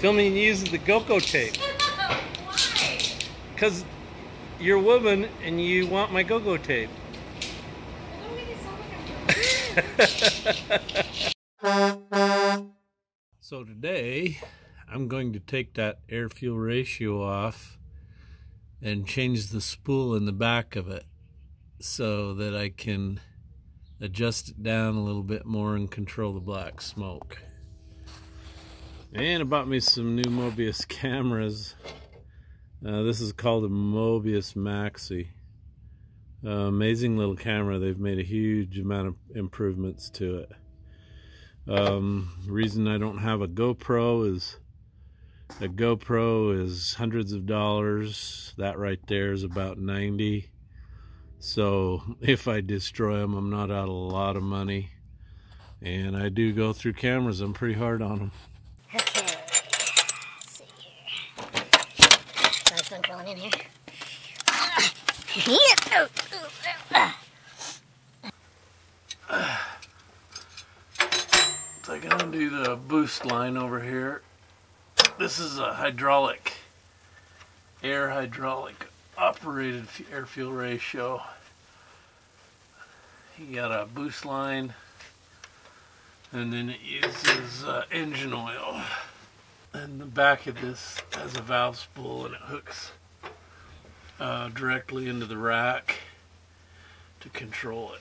Filming uses the GoPro tape. Why? Because you're a woman and you want my GoPro tape. Well, So today I'm going to take that air fuel ratio off and change the spool in the back of it so that I can adjust it down a little bit more and control the black smoke. And I bought me some new Mobius cameras. This is called a Mobius Maxi. Amazing little camera. They've made a huge amount of improvements to it. The reason I don't have a GoPro is hundreds of dollars. That right there is about 90. So if I destroy them, I'm not out a lot of money. And I do go through cameras. I'm pretty hard on them. Okay, let's see here. So it's been crawling in here. So I gotta undo the boost line over here. This is a hydraulic, hydraulic operated air fuel ratio. You got a boost line, and then it uses engine oil. And the back of this has a valve spool, and it hooks directly into the rack to control it.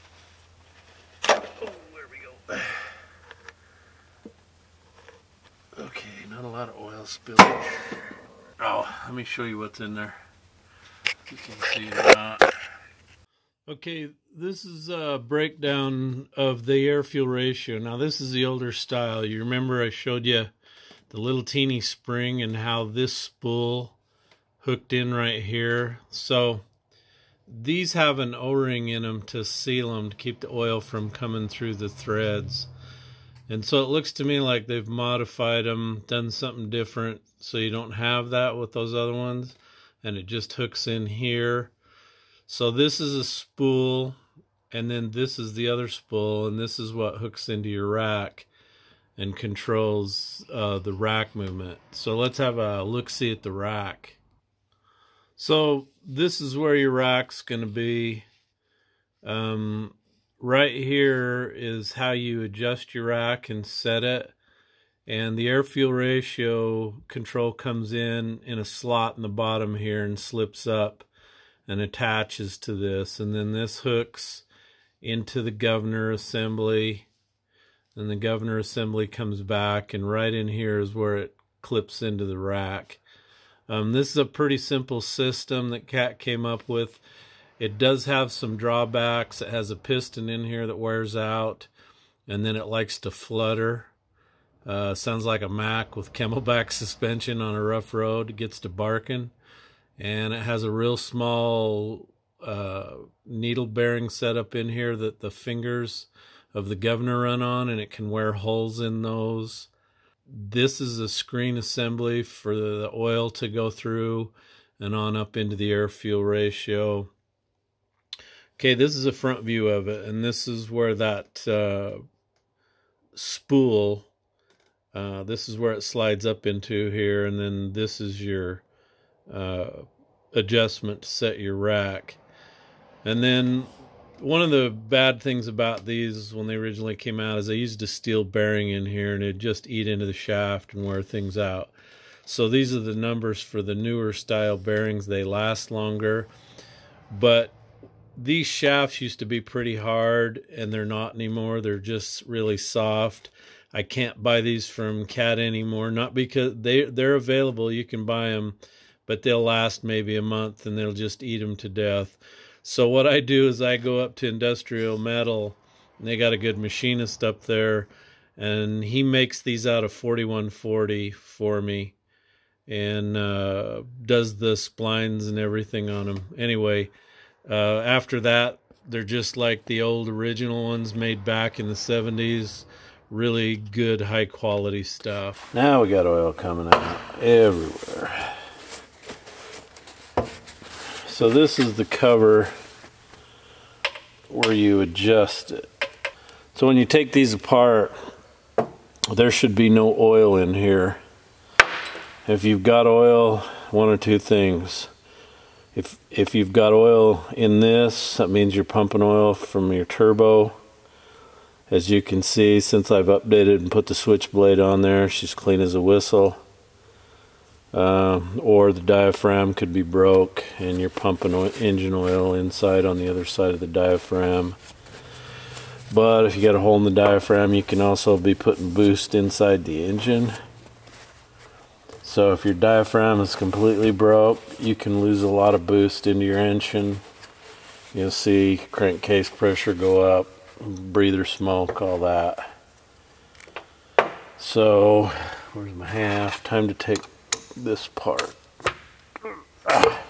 Oh, there we go. Okay, not a lot of oil spillage. Oh, let me show you what's in there. You can see it or not. Okay, this is a breakdown of the air fuel ratio. Now this is the older style. You remember I showed you the little teeny spring and how this spool hooked in right here. So these have an O-ring in them to seal them, to keep the oil from coming through the threads. And so it looks to me like they've modified them, done something different, so you don't have that with those other ones. And it just hooks in here. So this is a spool, and then this is the other spool, and this is what hooks into your rack and controls the rack movement. So let's have a look-see at the rack. So this is where your rack's going to be. Right here is how you adjust your rack and set it. And the air fuel ratio control comes in a slot in the bottom here and slips up and attaches to this, and then this hooks into the governor assembly, and the governor assembly comes back, and right in here is where it clips into the rack. This is a pretty simple system that Cat came up with. It does have some drawbacks. It has a piston in here that wears out, and then it likes to flutter. Sounds like a Mack with camelback suspension on a rough road. It gets to barking. And it has a real small needle bearing setup in here that the fingers of the governor run on, and it can wear holes in those. This is a screen assembly for the oil to go through and on up into the air fuel ratio. Okay, this is a front view of it, and this is where that spool, this is where it slides up into here, and then this is your adjustment to set your rack. And then one of the bad things about these when they originally came out is they used a steel bearing in here, and it'd just eat into the shaft and wear things out. So these are the numbers for the newer style bearings. They last longer, but these shafts used to be pretty hard, and they're not anymore. They're just really soft. I can't buy these from Cat anymore, not because they're available, you can buy them, but they'll last maybe a month and they'll just eat them to death. So what I do is I go up to Industrial Metal, and they got a good machinist up there, and he makes these out of 4140 for me, and does the splines and everything on them. Anyway, after that, they're just like the old original ones made back in the 70s. Really good, high quality stuff. Now we got oil coming out everywhere. So this is the cover where you adjust it. So when you take these apart, there should be no oil in here. If you've got oil, one or two things. If you've got oil in this, that means you're pumping oil from your turbo. As you can see, since I've updated and put the switchblade on there, she's clean as a whistle. Or the diaphragm could be broke and you're pumping engine oil inside on the other side of the diaphragm. But if you got a hole in the diaphragm, you can also be putting boost inside the engine. So if your diaphragm is completely broke, you can lose a lot of boost into your engine. You'll see crankcase pressure go up, breather smoke, all that. So, where's my half? Time to take this part. Ah,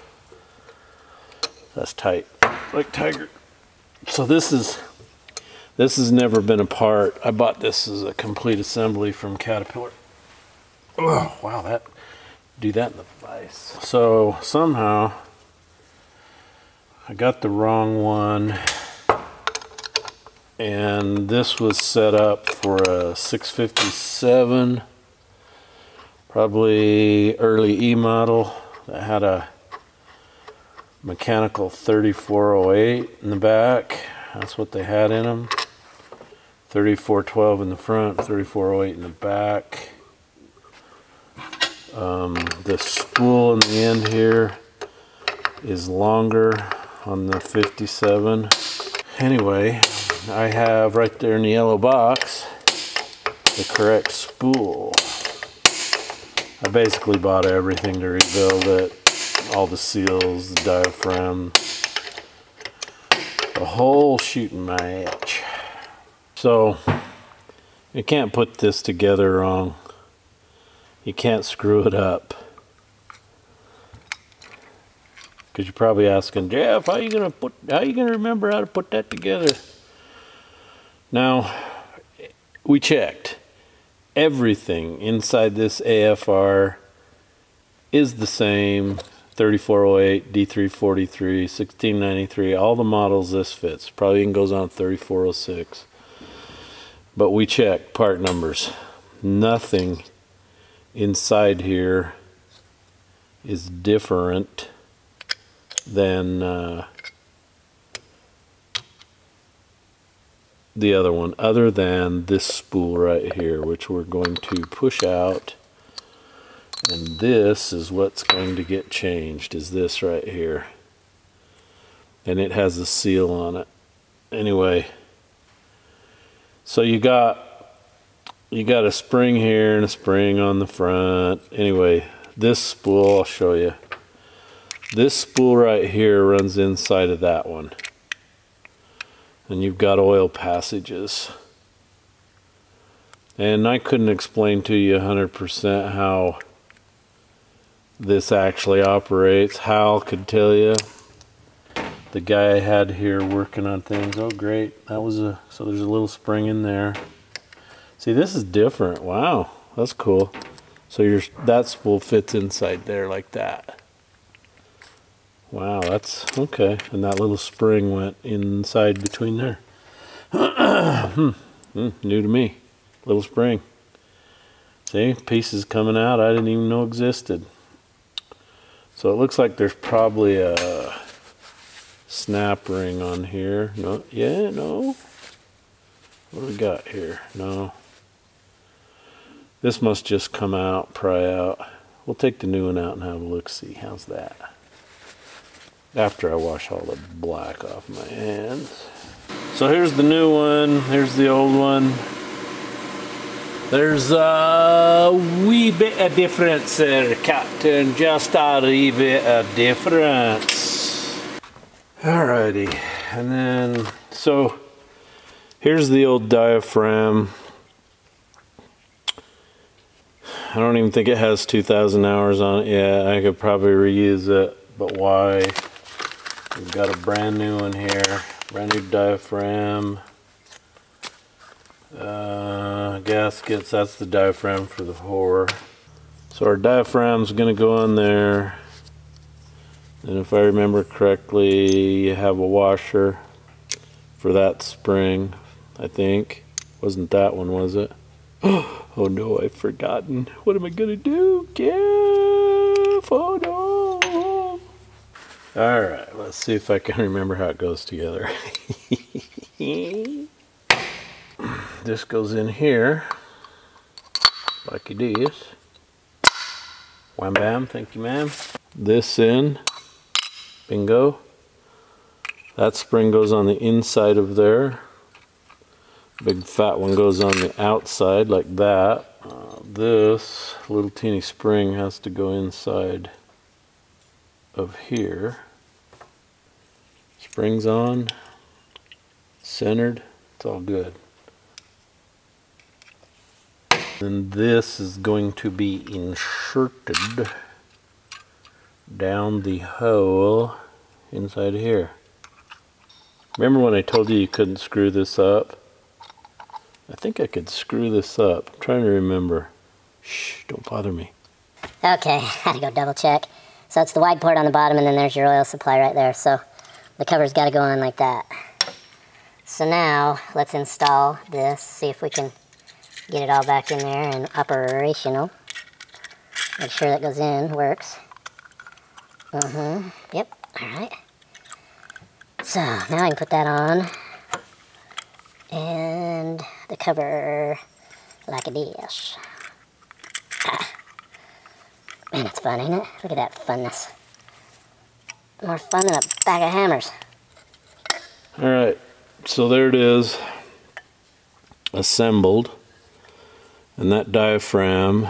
that's tight, like tiger. So this has never been apart. I bought this as a complete assembly from Caterpillar. Oh, wow, that do that in the vise. So somehow I got the wrong one, and this was set up for a 657, probably early E model, that had a mechanical 3408 in the back. That's what they had in them. 3412 in the front, 3408 in the back. The spool in the end here is longer on the 57. Anyway, I have right there in the yellow box the correct spool. I basically bought everything to rebuild it, all the seals, the diaphragm, the whole shooting match. So you can't put this together wrong. You can't screw it up. Because you're probably asking, Jeff, how you gonna remember how to put that together? Now, we checked. Everything inside this AFR is the same. 3408, D343, 1693, all the models this fits. Probably even goes on 3406. But we checked part numbers. Nothing inside here is different than the other one, other than this spool right here, which we're going to push out, and this is what's going to get changed, is this right here, and it has a seal on it. Anyway, so you got a spring here and a spring on the front. Anyway, this spool, I'll show you. This spool right here runs inside of that one. And you've got oil passages. And I couldn't explain to you 100% how this actually operates. Hal could tell you. The guy I had here working on things. Oh, great. That was a, so there's a little spring in there. See, this is different. Wow, that's cool. So that spool fits inside there like that. Wow, that's okay. And that little spring went inside between there. New to me. Little spring. See, pieces coming out I didn't even know existed. So it looks like there's probably a snap ring on here. No, yeah, no. What do we got here? No. This must just come out, pry out. We'll take the new one out and have a look, see how's that. After I wash all the black off my hands. So here's the new one, here's the old one. There's a wee bit of difference there, Captain, just a wee bit of difference. Alrighty, and then, so here's the old diaphragm. I don't even think it has 2,000 hours on it yet. I could probably reuse it, but why? We've got a brand new one here, brand new diaphragm. Gaskets, that's the diaphragm for the Horror. So our diaphragm's gonna go on there. And if I remember correctly, you have a washer for that spring, I think. Wasn't that one, was it? Oh no, I've forgotten. What am I gonna do? Give! Oh no! Alright, let's see if I can remember how it goes together. This goes in here, like it is. Wham bam, thank you ma'am. This in, bingo. That spring goes on the inside of there. Big fat one goes on the outside like that. This little teeny spring has to go inside of here. Spring's on, centered, it's all good. Then this is going to be inserted down the hole inside of here. Remember when I told you couldn't screw this up? I think I could screw this up. I'm trying to remember. Shh, don't bother me. Okay, I had to go double check. So it's the wide port on the bottom and then there's your oil supply right there. So the cover's gotta go on like that. So now let's install this, see if we can get it all back in there and operational. Make sure that goes in, works. Yep, all right. So now I can put that on and the cover like a dish. Ah. Man, it's fun, ain't it? Look at that funness. More fun than a bag of hammers. All right, so there it is, assembled. And that diaphragm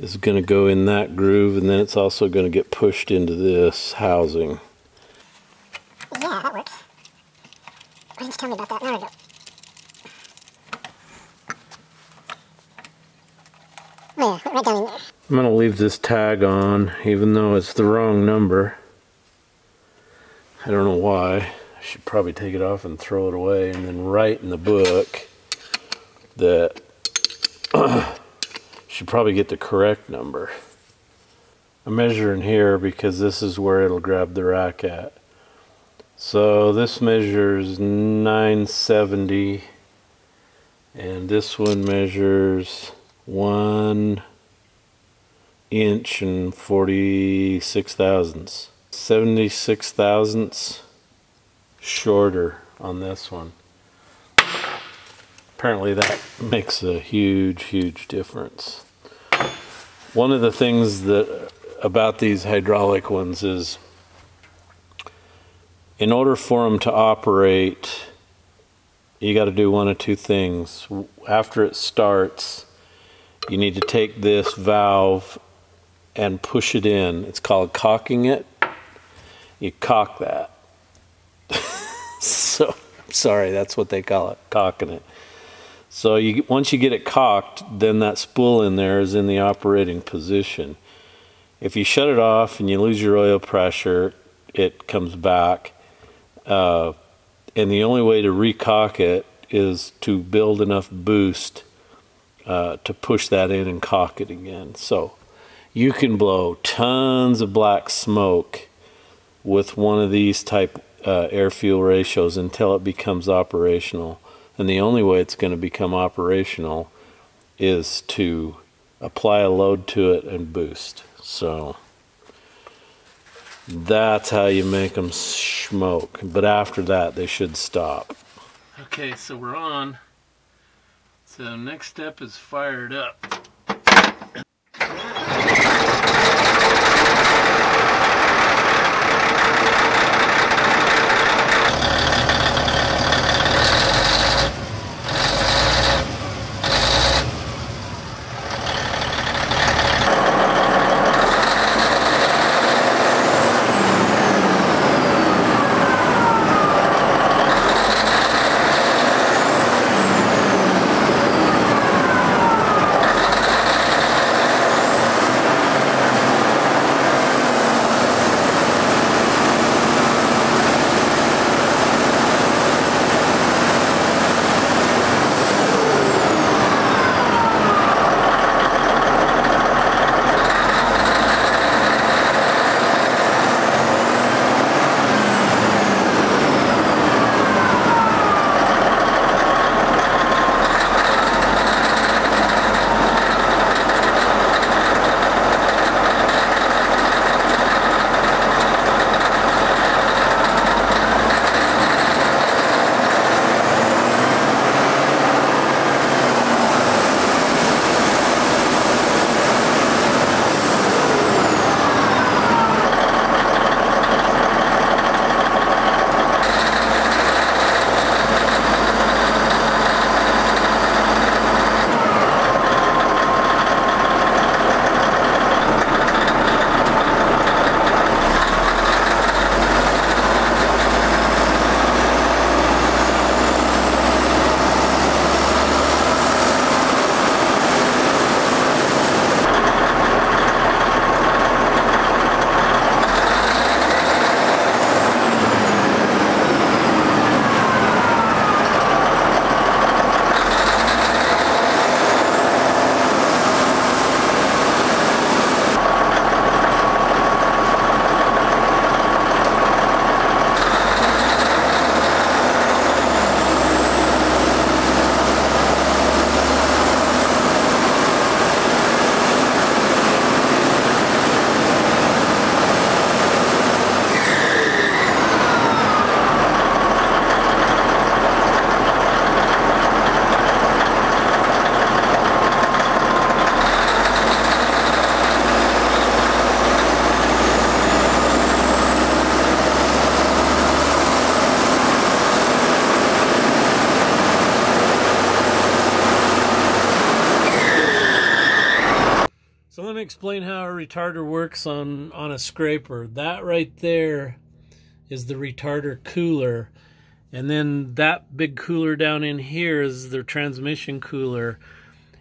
is gonna go in that groove, and then it's also gonna get pushed into this housing. Yeah, that works. Why didn't you tell me about that an hour ago? Oh yeah, right down in there. I'm gonna leave this tag on, even though it's the wrong number. I don't know why. I should probably take it off and throw it away and then write in the book that should probably get the correct number. I'm measuring here because this is where it'll grab the rack at. So this measures 970 and this one measures 1 inch and 46 thousandths. 76 thousandths shorter on this one. Apparently that makes a huge, huge difference. One of the things that about these hydraulic ones is in order for them to operate, you got to do one of two things. After it starts, you need to take this valve and push it in. It's called cocking it. You cock that. So, sorry, that's what they call it, cocking it. So you, once you get it cocked, then that spool in there is in the operating position. If you shut it off and you lose your oil pressure, it comes back. And the only way to recock it is to build enough boost to push that in and cock it again. So you can blow tons of black smoke with one of these type air fuel ratios until it becomes operational. And the only way it's going to become operational is to apply a load to it and boost. So that's how you make them smoke, but after that they should stop. Okay, so we're on. So next step is fired up. let me explain how a retarder works on a scraper. That right there is the retarder cooler. And then that big cooler down in here is the transmission cooler.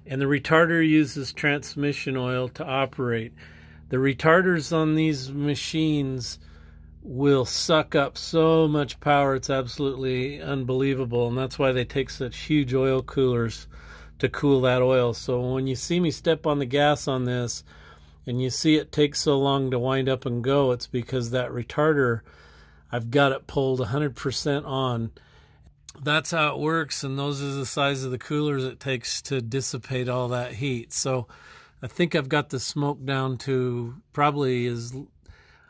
And the retarder uses transmission oil to operate. The retarders on these machines will suck up so much power, it's absolutely unbelievable. And that's why they take such huge oil coolers to cool that oil. So when you see me step on the gas on this and you see it take so long to wind up and go, it's because that retarder, I've got it pulled 100% on. That's how it works, and those are the size of the coolers it takes to dissipate all that heat. So I think I've got the smoke down to probably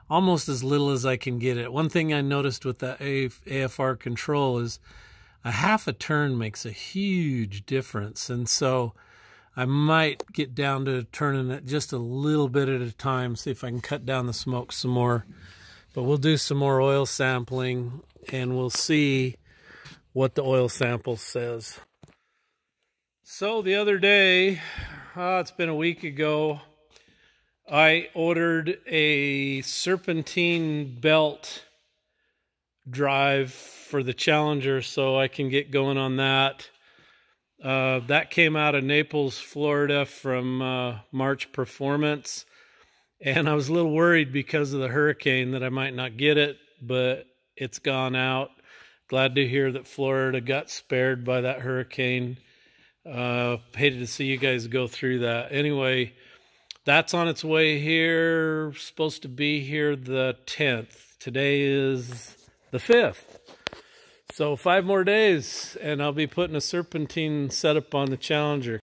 almost as little as I can get it. One thing I noticed with that AFR control is a half a turn makes a huge difference. And so I might get down to turning it just a little bit at a time, see if I can cut down the smoke some more. But we'll do some more oil sampling and we'll see what the oil sample says. So the other day, it's been a week ago, I ordered a serpentine belt drive for the Challenger so I can get going on that. That came out of Naples, Florida from March Performance. And I was a little worried because of the hurricane that I might not get it, but it's gone out. Glad to hear that Florida got spared by that hurricane. Hated to see you guys go through that. Anyway, that's on its way here, supposed to be here the 10th. Today is the 5th. So 5 more days, and I'll be putting a serpentine setup on the Challenger.